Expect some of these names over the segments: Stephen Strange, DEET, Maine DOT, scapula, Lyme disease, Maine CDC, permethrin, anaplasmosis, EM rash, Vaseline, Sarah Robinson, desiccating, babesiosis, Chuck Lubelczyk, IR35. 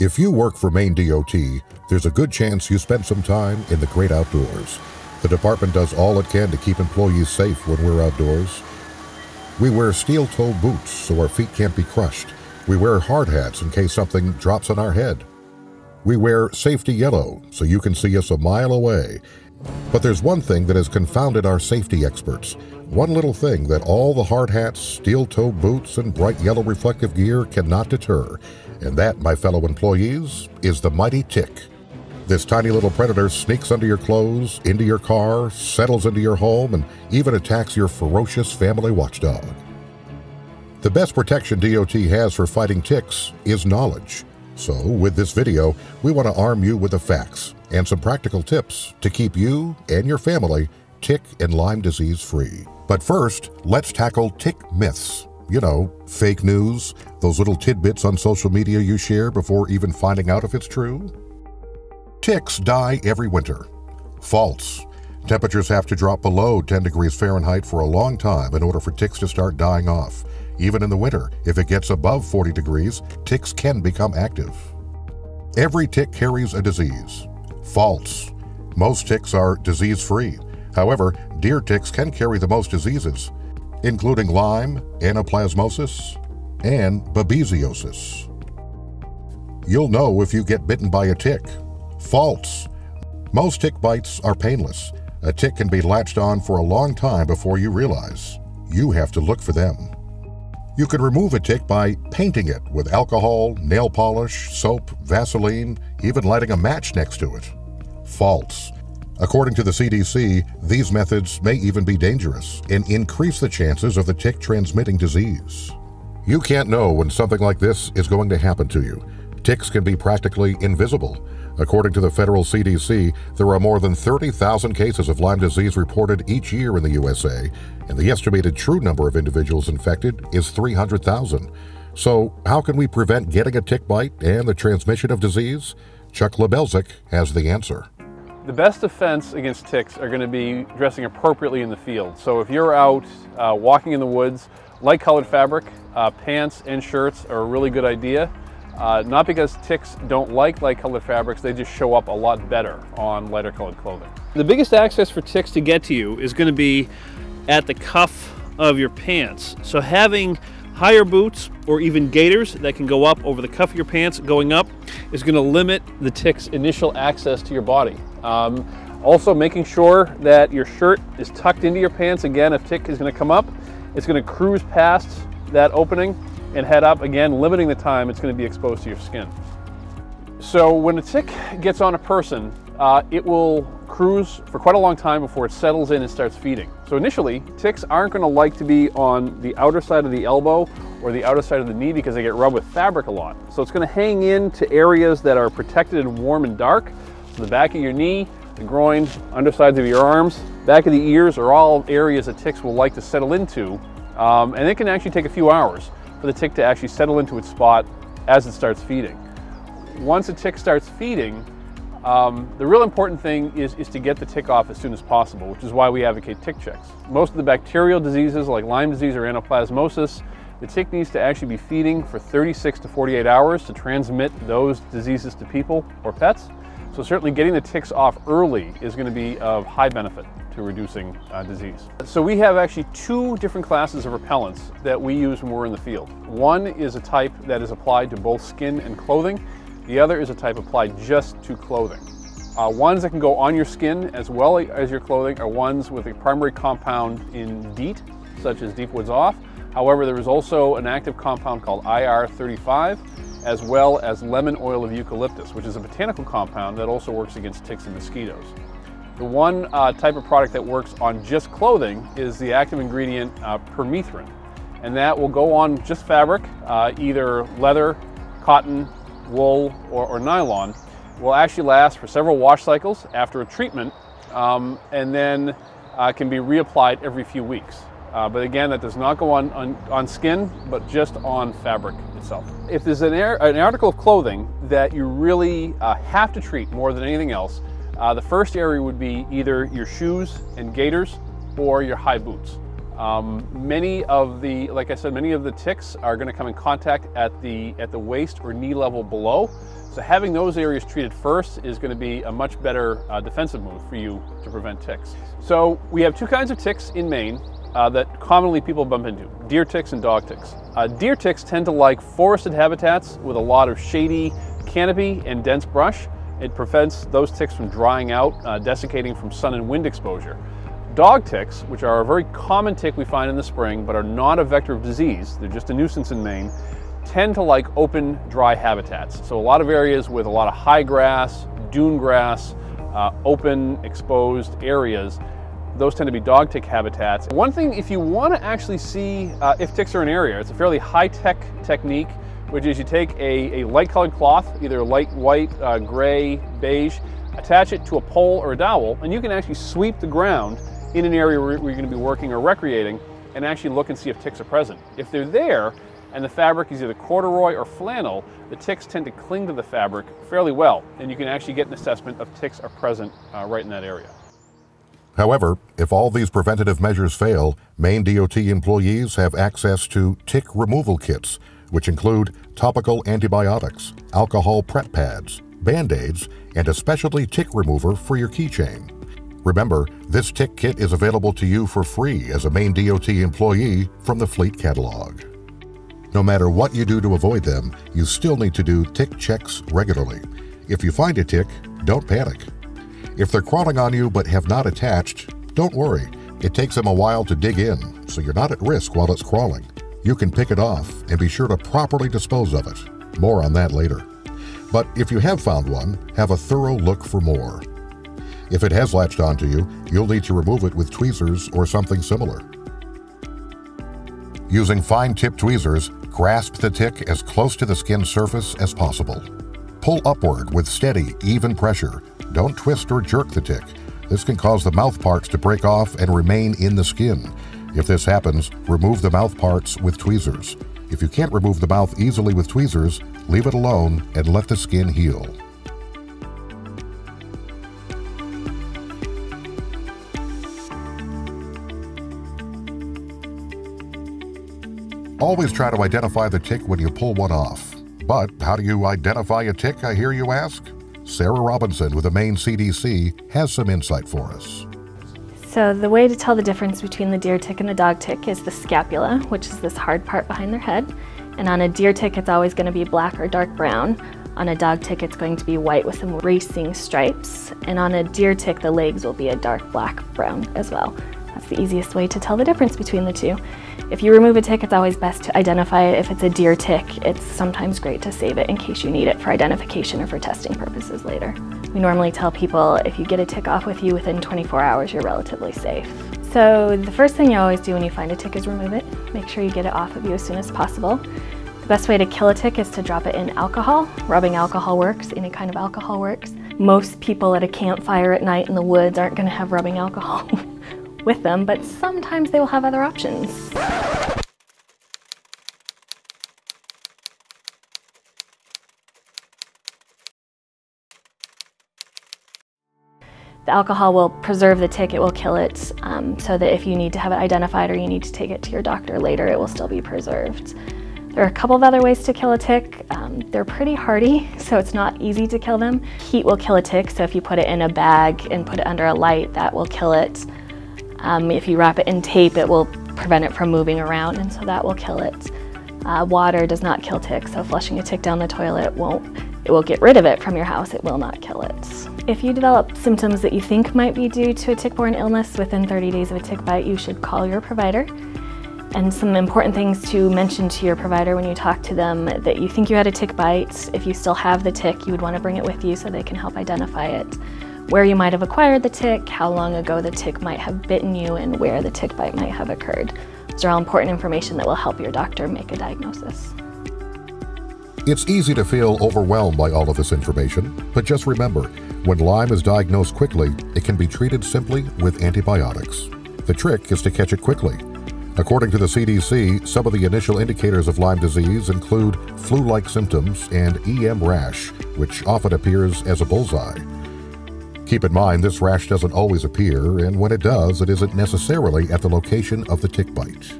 If you work for Maine DOT, there's a good chance you spent some time in the great outdoors. The department does all it can to keep employees safe when we're outdoors. We wear steel-toe boots so our feet can't be crushed. We wear hard hats in case something drops on our head. We wear safety yellow so you can see us a mile away. But there's one thing that has confounded our safety experts. One little thing that all the hard hats, steel-toe boots, and bright yellow reflective gear cannot deter. And that, my fellow employees, is the mighty tick. This tiny little predator sneaks under your clothes, into your car, settles into your home, and even attacks your ferocious family watchdog. The best protection DOT has for fighting ticks is knowledge. So, with this video, we want to arm you with the facts and some practical tips to keep you and your family tick and Lyme disease free. But first, let's tackle tick myths. You know, fake news, those little tidbits on social media you share before even finding out if it's true. Ticks die every winter. False. Temperatures have to drop below 10 degrees Fahrenheit for a long time in order for ticks to start dying off. Even in the winter, if it gets above 40 degrees, ticks can become active. Every tick carries a disease. False. Most ticks are disease-free. However, deer ticks can carry the most diseases, including Lyme, anaplasmosis, and babesiosis. You'll know if you get bitten by a tick. False. Most tick bites are painless. A tick can be latched on for a long time before you realize. You have to look for them. You can remove a tick by painting it with alcohol, nail polish, soap, Vaseline, even lighting a match next to it. False. According to the CDC, these methods may even be dangerous and increase the chances of the tick transmitting disease. You can't know when something like this is going to happen to you. Ticks can be practically invisible. According to the federal CDC, there are more than 30,000 cases of Lyme disease reported each year in the USA, and the estimated true number of individuals infected is 300,000. So, how can we prevent getting a tick bite and the transmission of disease? Chuck Lubelczyk has the answer. The best defense against ticks are going to be dressing appropriately in the field. So if you're out walking in the woods, light colored fabric, pants and shirts are a really good idea. Not because ticks don't like light colored fabrics, they just show up a lot better on lighter colored clothing. The biggest access for ticks to get to you is going to be at the cuff of your pants. So having higher boots or even gaiters that can go up over the cuff of your pants going up is going to limit the tick's initial access to your body. Also making sure that your shirt is tucked into your pants. Again, a tick is going to come up, it's going to cruise past that opening and head up, again limiting the time it's going to be exposed to your skin. So when a tick gets on a person, it will cruise for quite a long time before it settles in and starts feeding. So initially, ticks aren't going to like to be on the outer side of the elbow or the outer side of the knee because they get rubbed with fabric a lot. So it's going to hang in to areas that are protected and warm and dark. So the back of your knee, the groin, undersides of your arms, back of the ears are all areas that ticks will like to settle into. And it can actually take a few hours for the tick to actually settle into its spot as it starts feeding. Once a tick starts feeding, the real important thing is to get the tick off as soon as possible, which is why we advocate tick checks. Most of the bacterial diseases like Lyme disease or anaplasmosis, the tick needs to actually be feeding for 36 to 48 hours to transmit those diseases to people or pets. So certainly getting the ticks off early is going to be of high benefit to reducing disease. So we have actually two different classes of repellents that we use when we're in the field. One is a type that is applied to both skin and clothing. The other is a type applied just to clothing. Ones that can go on your skin as well as your clothing are ones with a primary compound in DEET, such as deep woods off. However, there is also an active compound called IR35, as well as lemon oil of eucalyptus, which is a botanical compound that also works against ticks and mosquitoes. The one type of product that works on just clothing is the active ingredient permethrin, and that will go on just fabric, either leather, cotton, wool or nylon. Will actually last for several wash cycles after a treatment, and then can be reapplied every few weeks. But again, that does not go on skin, but just on fabric itself. If there's an article of clothing that you really have to treat more than anything else, the first area would be either your shoes and gaiters or your high boots. Many of the, like I said, many of the ticks are going to come in contact at the waist or knee level below. So having those areas treated first is going to be a much better defensive move for you to prevent ticks. So we have two kinds of ticks in Maine that commonly people bump into: deer ticks and dog ticks. Deer ticks tend to like forested habitats with a lot of shady canopy and dense brush. It prevents those ticks from drying out, desiccating from sun and wind exposure. Dog ticks, which are a very common tick we find in the spring but are not a vector of disease, they're just a nuisance in Maine, tend to like open, dry habitats. So a lot of areas with a lot of high grass, dune grass, open, exposed areas, those tend to be dog tick habitats. One thing, if you want to actually see if ticks are in an area, it's a fairly high-tech technique, which is you take a light-colored cloth, either light white, gray, beige, attach it to a pole or a dowel, and you can actually sweep the ground in an area where you're going to be working or recreating and actually look and see if ticks are present. If they're there and the fabric is either corduroy or flannel, the ticks tend to cling to the fabric fairly well, and you can actually get an assessment of ticks are present right in that area. However, if all these preventative measures fail, Maine DOT employees have access to tick removal kits, which include topical antibiotics, alcohol prep pads, Band-Aids, and a specialty tick remover for your keychain. Remember, this tick kit is available to you for free as a Maine DOT employee from the Fleet Catalog. No matter what you do to avoid them, you still need to do tick checks regularly. If you find a tick, don't panic. If they're crawling on you but have not attached, don't worry. It takes them a while to dig in, so you're not at risk while it's crawling. You can pick it off and be sure to properly dispose of it. More on that later. But if you have found one, have a thorough look for more. If it has latched onto you, you'll need to remove it with tweezers or something similar. Using fine-tipped tweezers, grasp the tick as close to the skin surface as possible. Pull upward with steady, even pressure. Don't twist or jerk the tick. This can cause the mouth parts to break off and remain in the skin. If this happens, remove the mouth parts with tweezers. If you can't remove the mouth easily with tweezers, leave it alone and let the skin heal. Always try to identify the tick when you pull one off. But how do you identify a tick, I hear you ask? Sarah Robinson with the Maine CDC has some insight for us. So the way to tell the difference between the deer tick and the dog tick is the scapula, which is this hard part behind their head. And on a deer tick, it's always going to be black or dark brown. On a dog tick, it's going to be white with some racing stripes. And on a deer tick, the legs will be a dark black-brown as well. That's the easiest way to tell the difference between the two. If you remove a tick, it's always best to identify it. If it's a deer tick, it's sometimes great to save it in case you need it for identification or for testing purposes later. We normally tell people if you get a tick off with you within 24 hours, you're relatively safe. So the first thing you always do when you find a tick is remove it. Make sure you get it off of you as soon as possible. The best way to kill a tick is to drop it in alcohol. Rubbing alcohol works, any kind of alcohol works. Most people at a campfire at night in the woods aren't going to have rubbing alcohol with them, but sometimes they will have other options. The alcohol will preserve the tick, it will kill it, so that if you need to have it identified or you need to take it to your doctor later, it will still be preserved. There are a couple of other ways to kill a tick. They're pretty hardy, so it's not easy to kill them. Heat will kill a tick, so if you put it in a bag and put it under a light, that will kill it. If you wrap it in tape, it will prevent it from moving around, and so that will kill it. Water does not kill ticks, so flushing a tick down the toilet won't. It will get rid of it from your house, it will not kill it. If you develop symptoms that you think might be due to a tick-borne illness within 30 days of a tick bite, you should call your provider. And some important things to mention to your provider when you talk to them: that you think you had a tick bite. If you still have the tick, you would want to bring it with you so they can help identify it. Where you might have acquired the tick, how long ago the tick might have bitten you, and where the tick bite might have occurred. These are all important information that will help your doctor make a diagnosis. It's easy to feel overwhelmed by all of this information, but just remember, when Lyme is diagnosed quickly, it can be treated simply with antibiotics. The trick is to catch it quickly. According to the CDC, some of the initial indicators of Lyme disease include flu-like symptoms and EM rash, which often appears as a bullseye. Keep in mind, this rash doesn't always appear, and when it does, it isn't necessarily at the location of the tick bite.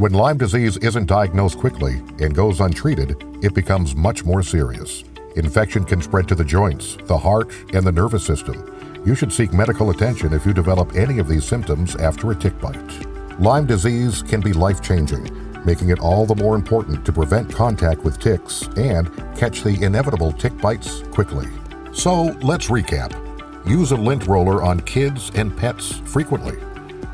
When Lyme disease isn't diagnosed quickly and goes untreated, it becomes much more serious. Infection can spread to the joints, the heart, and the nervous system. You should seek medical attention if you develop any of these symptoms after a tick bite. Lyme disease can be life-changing, making it all the more important to prevent contact with ticks and catch the inevitable tick bites quickly. So let's recap. Use a lint roller on kids and pets frequently.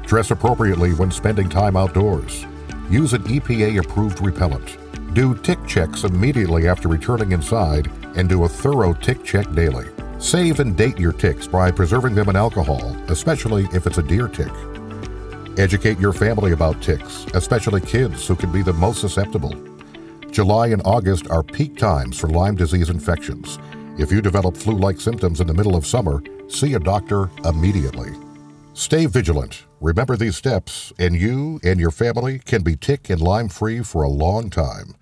Dress appropriately when spending time outdoors. Use an EPA-approved repellent. Do tick checks immediately after returning inside and do a thorough tick check daily. Save and date your ticks by preserving them in alcohol, especially if it's a deer tick. Educate your family about ticks, especially kids who can be the most susceptible. July and August are peak times for Lyme disease infections. If you develop flu-like symptoms in the middle of summer, see a doctor immediately. Stay vigilant. Remember these steps, and you and your family can be tick and Lyme-free for a long time.